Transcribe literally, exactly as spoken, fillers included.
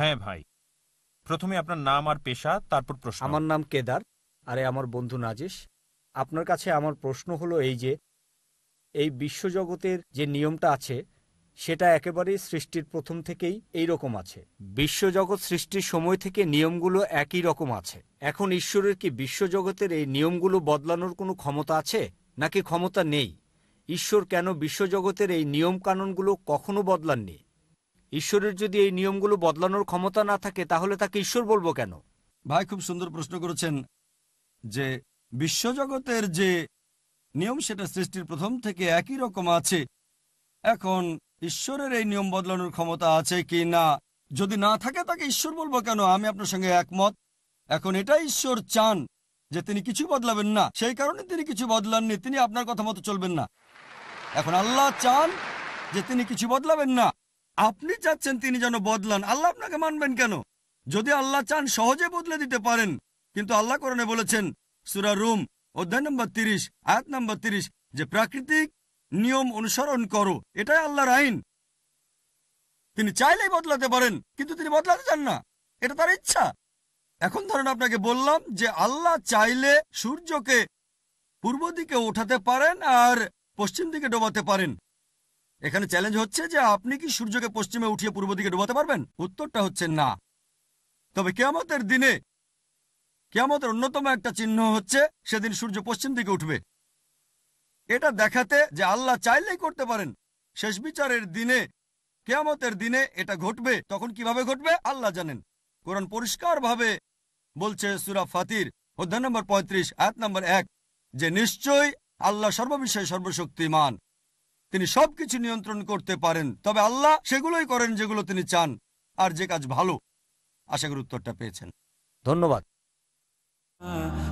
হ্যাঁ ভাই, প্রথমে আপনার নাম আর পেশা, তারপর প্রশ্ন। আমার নাম কেদার, আরে আমার বন্ধু নাজিশ। আপনার কাছে আমার প্রশ্ন হলো এই যে, এই বিশ্বজগতের যে নিয়মটা আছে সেটা একেবারেই সৃষ্টির প্রথম থেকেই এই রকম আছে, বিশ্বজগৎ সৃষ্টির সময় থেকে নিয়মগুলো একই রকম আছে। এখন ঈশ্বরের কি বিশ্বজগতের এই নিয়মগুলো বদলানোর কোনো ক্ষমতা আছে নাকি ক্ষমতা নেই? ঈশ্বর কেন বিশ্বজগতের এই নিয়মকানুনগুলো কখনো বদলাননি? ঈশ্বরের যদি এই নিয়মগুলো বদলানোর ক্ষমতা না থাকে তাহলে তাকে ঈশ্বর বলবো কেন? ভাই খুব সুন্দর প্রশ্ন করেছেন যে বিশ্বজগতের যে নিয়ম সেটা সৃষ্টির প্রথম থেকে একই রকম আছে, এখন ঈশ্বরের এই নিয়ম বদলানোর ক্ষমতা আছে কি না? যদি না থাকে তাকে ঈশ্বর বলবো কেন? আমি আপনার সঙ্গে একমত। এখন এটা ঈশ্বর চান যে তিনি কিছু বদলাবেন না, সেই কারণে তিনি কিছু বদলাননি, তিনি আপনার কথা মতো চলবেন না। এখন আল্লাহ চান যে তিনি কিছু বদলাবেন না, আপনি চাচ্ছেন তিনি যেন বদলান, আল্লাহ আপনাকে মানবেন কেন? যদি আল্লাহ চান সহজে বদলে দিতে পারেন, কিন্তু আল্লাহ কোরআনে বলেছেন সূরা রুম অধ্যায় নম্বর তিরিশ আয়াত নম্বর তিরিশ যে প্রাকৃতিক নিয়ম অনুসরণ করো, এটাই আল্লাহর আইন। তিনি চাইলেই বদলাতে পারেন, কিন্তু তিনি বদলাতে চান না, এটা তার ইচ্ছা। এখন ধরুন আপনাকে বললাম যে আল্লাহ চাইলে সূর্যকে পূর্ব দিকে ওঠাতে পারেন আর পশ্চিম দিকে ডোবাতে পারেন। এখানে চ্যালেঞ্জ হচ্ছে যে আপনি কি সূর্যকে পশ্চিমে উঠিয়ে পূর্ব দিকে ডোবাতে পারবেন? উত্তরটা হচ্ছে না। তবে কিয়ামতের দিনে, কিয়ামতের অন্যতম একটা চিহ্ন হচ্ছে সেদিন সূর্য পশ্চিম দিকে উঠবে, এটা দেখাতে যে আল্লাহ চাইলেই করতে পারেন। শেষ বিচারের দিনে, কিয়ামতের দিনে এটা ঘটবে, তখন কিভাবে ঘটবে আল্লাহ জানেন। কোরআন পরিষ্কারভাবে বলছে সূরা ফাতির অধ্যায় নম্বর পঁয়ত্রিশ আয়াত নম্বর এক যে নিশ্চয়ই আল্লাহ সর্ববিষয়ে সর্বশক্তিমান, তিনি সবকিছু নিয়ন্ত্রণ করতে পারেন, তবে আল্লাহ সেগুলোই করেন যেগুলো তিনি চান আর যে কাজ ভালো। আশা করি উত্তরটা পেয়েছেন। ধন্যবাদ।